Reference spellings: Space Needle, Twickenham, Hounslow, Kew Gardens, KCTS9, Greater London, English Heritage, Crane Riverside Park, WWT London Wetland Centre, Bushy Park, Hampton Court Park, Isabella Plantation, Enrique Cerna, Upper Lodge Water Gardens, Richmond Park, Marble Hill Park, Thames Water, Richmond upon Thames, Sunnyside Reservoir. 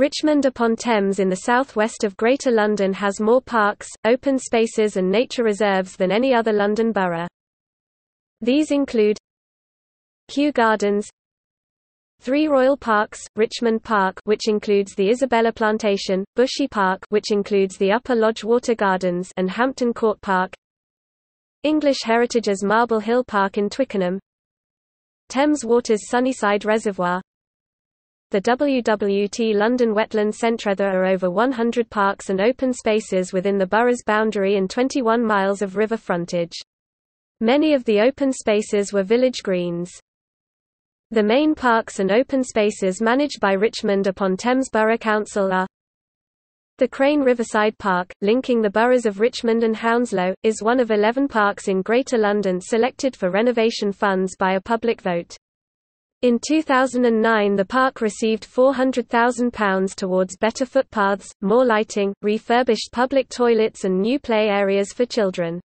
Richmond upon Thames in the southwest of Greater London has more parks, open spaces and nature reserves than any other London borough. These include Kew Gardens, 3 Royal Parks, Richmond Park which includes the Isabella Plantation, Bushy Park which includes the Upper Lodge Water Gardens and Hampton Court Park, English Heritage's Marble Hill Park in Twickenham, Thames Water's Sunnyside Reservoir, the WWT London Wetland Centre. There are over 100 parks and open spaces within the borough's boundary and 21 miles of river frontage. Many of the open spaces were village greens. The main parks and open spaces managed by Richmond upon Thames Borough Council are: the Crane Riverside Park, linking the boroughs of Richmond and Hounslow, is one of 11 parks in Greater London selected for renovation funds by a public vote. In 2009 the park received £400,000 towards better footpaths, more lighting, refurbished public toilets and new play areas for children.